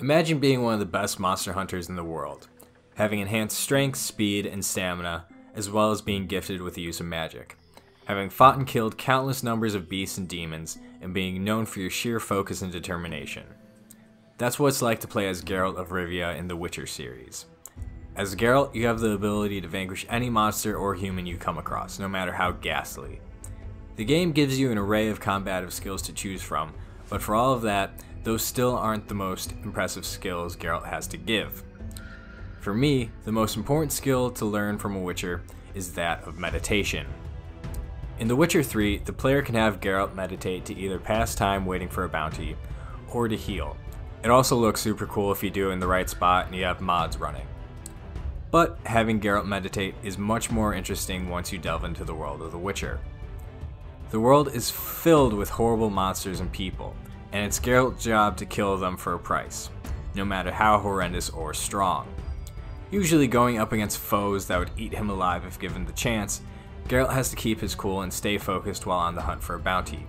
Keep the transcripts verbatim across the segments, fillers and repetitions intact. Imagine being one of the best monster hunters in the world, having enhanced strength, speed, and stamina, as well as being gifted with the use of magic, having fought and killed countless numbers of beasts and demons, and being known for your sheer focus and determination. That's what it's like to play as Geralt of Rivia in the Witcher series. As Geralt, you have the ability to vanquish any monster or human you come across, no matter how ghastly. The game gives you an array of combative skills to choose from, but for all of that, those still aren't the most impressive skills Geralt has to give. For me, the most important skill to learn from a Witcher is that of meditation. In The Witcher three, the player can have Geralt meditate to either pass time waiting for a bounty, or to heal. It also looks super cool if you do it in the right spot and you have mods running. But having Geralt meditate is much more interesting once you delve into the world of The Witcher. The world is filled with horrible monsters and people, and it's Geralt's job to kill them for a price, no matter how horrendous or strong. Usually going up against foes that would eat him alive if given the chance, Geralt has to keep his cool and stay focused while on the hunt for a bounty.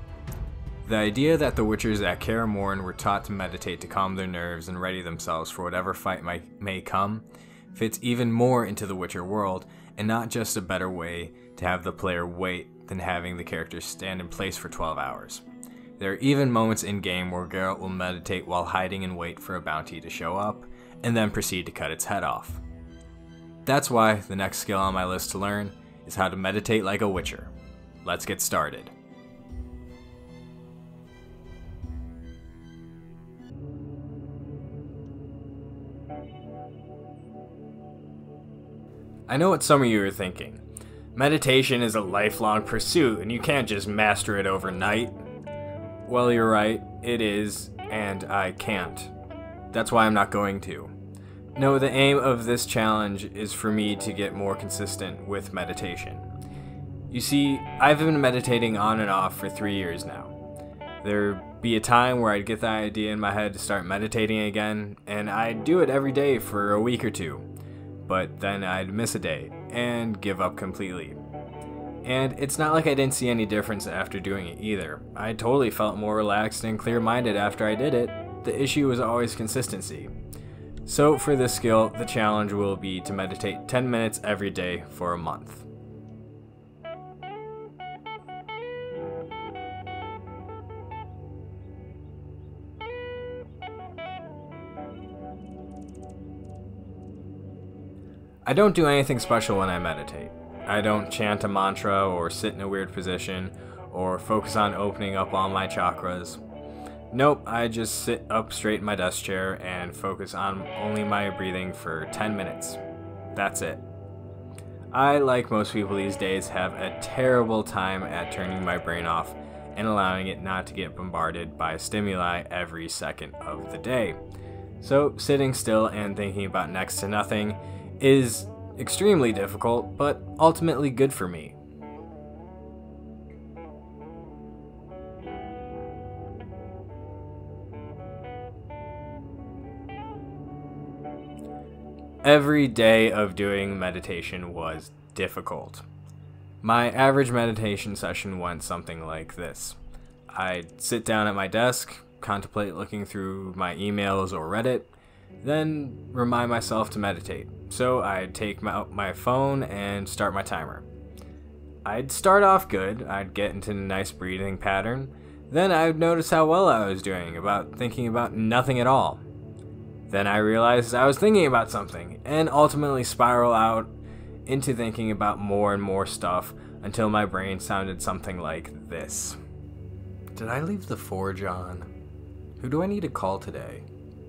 The idea that the Witchers at Kaer Morhen were taught to meditate to calm their nerves and ready themselves for whatever fight might, may come fits even more into the Witcher world, and not just a better way to have the player wait than having the characters stand in place for twelve hours. There are even moments in-game where Geralt will meditate while hiding and wait for a bounty to show up, and then proceed to cut its head off. That's why the next skill on my list to learn is how to meditate like a Witcher. Let's get started. I know what some of you are thinking. Meditation is a lifelong pursuit and you can't just master it overnight. Well, you're right, it is, and I can't. That's why I'm not going to. No, the aim of this challenge is for me to get more consistent with meditation. You see, I've been meditating on and off for three years now. There'd be a time where I'd get the idea in my head to start meditating again, and I'd do it every day for a week or two, but then I'd miss a day and give up completely. And it's not like I didn't see any difference after doing it either. I totally felt more relaxed and clear-minded after I did it. The issue was always consistency. So for this skill, the challenge will be to meditate ten minutes every day for a month. I don't do anything special when I meditate. I don't chant a mantra or sit in a weird position or focus on opening up all my chakras. Nope, I just sit up straight in my desk chair and focus on only my breathing for ten minutes. That's it. I, like most people these days, have a terrible time at turning my brain off and allowing it not to get bombarded by stimuli every second of the day. So sitting still and thinking about next to nothing is extremely difficult, but ultimately good for me. Every day of doing meditation was difficult. My average meditation session went something like this. I'd sit down at my desk, contemplate looking through my emails or Reddit, then remind myself to meditate. So I'd take my, my phone and start my timer. I'd start off good, I'd get into a nice breathing pattern, then I'd notice how well I was doing about thinking about nothing at all. Then I realized I was thinking about something, and ultimately spiral out into thinking about more and more stuff until my brain sounded something like this. Did I leave the forge on? Who do I need to call today?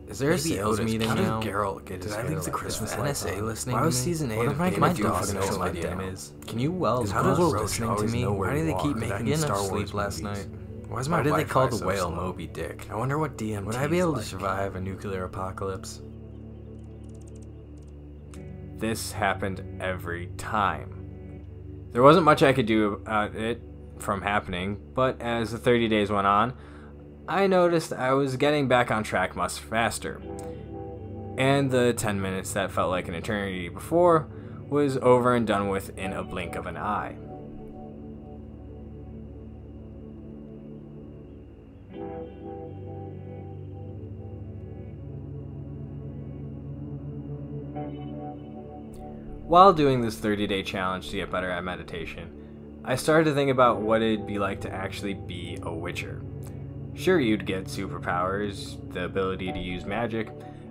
Is there Maybe a sales Otis meeting How now? Did, Geralt get did I leave the like Christmas N S A listening Why to me? Why was season eight what of Game of Thrones fucking my damn is? Can you Wells How does Roach listening to me? Why do they keep making me sleep last night? Why, is my Why did they call the whale so Moby Dick? I wonder what D M T Would I be able like? to survive a nuclear apocalypse? This happened every time. There wasn't much I could do about it from happening, but as the thirty days went on, I noticed I was getting back on track much faster. And the ten minutes that felt like an eternity before was over and done with in a blink of an eye. While doing this thirty day challenge to get better at meditation, I started to think about what it'd be like to actually be a Witcher. Sure, you'd get superpowers, the ability to use magic,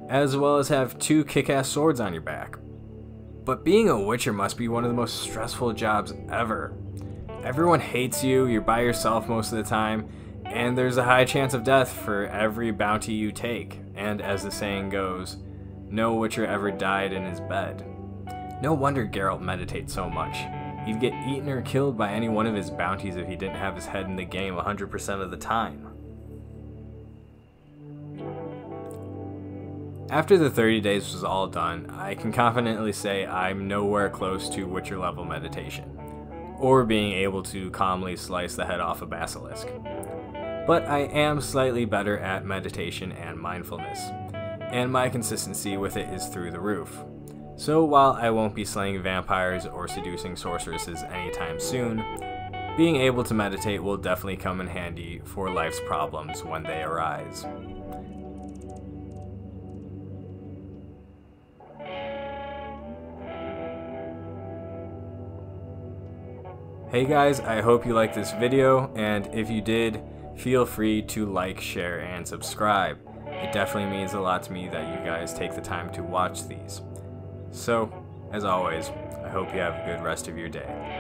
as well as have two kick-ass swords on your back. But being a Witcher must be one of the most stressful jobs ever. Everyone hates you, you're by yourself most of the time, and there's a high chance of death for every bounty you take, and as the saying goes, no Witcher ever died in his bed. No wonder Geralt meditates so much. He'd get eaten or killed by any one of his bounties if he didn't have his head in the game one hundred percent of the time. After the thirty days was all done, I can confidently say I'm nowhere close to Witcher level meditation, or being able to calmly slice the head off a basilisk. But I am slightly better at meditation and mindfulness, and my consistency with it is through the roof. So while I won't be slaying vampires or seducing sorceresses anytime soon, being able to meditate will definitely come in handy for life's problems when they arise. Hey guys, I hope you liked this video, and if you did, feel free to like, share, and subscribe. It definitely means a lot to me that you guys take the time to watch these. So, as always, I hope you have a good rest of your day.